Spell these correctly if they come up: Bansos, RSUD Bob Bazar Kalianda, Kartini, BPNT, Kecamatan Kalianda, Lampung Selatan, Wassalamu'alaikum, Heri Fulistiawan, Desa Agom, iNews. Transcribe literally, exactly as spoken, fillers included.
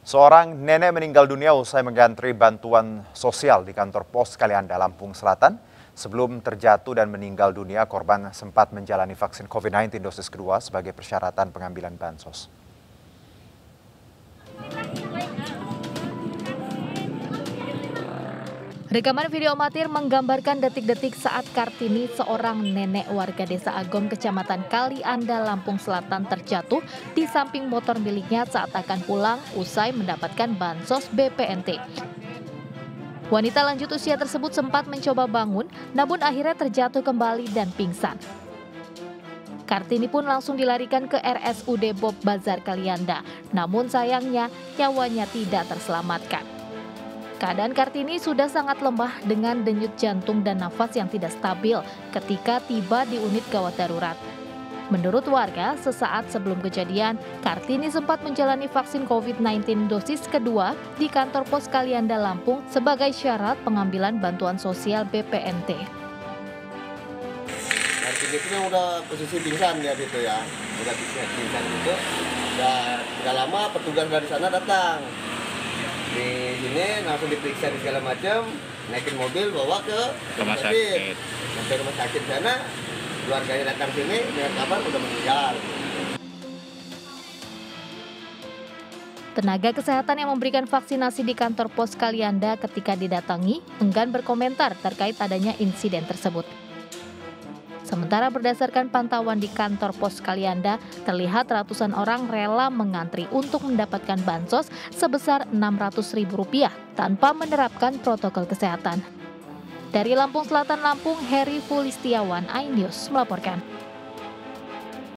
Seorang nenek meninggal dunia usai mengantri bantuan sosial di kantor pos Kalianda, Lampung Selatan. Sebelum terjatuh dan meninggal dunia, korban sempat menjalani vaksin covid sembilan belas dosis kedua sebagai persyaratan pengambilan bansos. Rekaman video amatir menggambarkan detik-detik saat Kartini, seorang nenek warga Desa Agom, Kecamatan Kalianda, Lampung Selatan, terjatuh di samping motor miliknya saat akan pulang usai mendapatkan bansos B P N T. Wanita lanjut usia tersebut sempat mencoba bangun, namun akhirnya terjatuh kembali dan pingsan. Kartini pun langsung dilarikan ke R S U D Bob Bazar Kalianda, namun sayangnya nyawanya tidak terselamatkan. Keadaan Kartini sudah sangat lemah dengan denyut jantung dan nafas yang tidak stabil ketika tiba di unit gawat darurat. Menurut warga, sesaat sebelum kejadian, Kartini sempat menjalani vaksin covid sembilan belas dosis kedua di kantor pos Kalianda, Lampung sebagai syarat pengambilan bantuan sosial B P N T. Kartini itu yang udah posisi pingsan ya gitu ya, udah pingsan gitu. Dan tidak lama petugas dari sana datang. Di sini langsung diperiksa di segala macam, naikin mobil bawa ke rumah sakit. Sampai rumah sakit sana, keluarganya datang sini dengan kabar sudah meninggal. Tenaga kesehatan yang memberikan vaksinasi di kantor pos Kalianda ketika didatangi enggan berkomentar terkait adanya insiden tersebut. Sementara berdasarkan pantauan di kantor pos Kalianda, terlihat ratusan orang rela mengantri untuk mendapatkan bansos sebesar enam ratus ribu rupiah tanpa menerapkan protokol kesehatan. Dari Lampung Selatan, Lampung, Heri Fulistiawan, iNews melaporkan.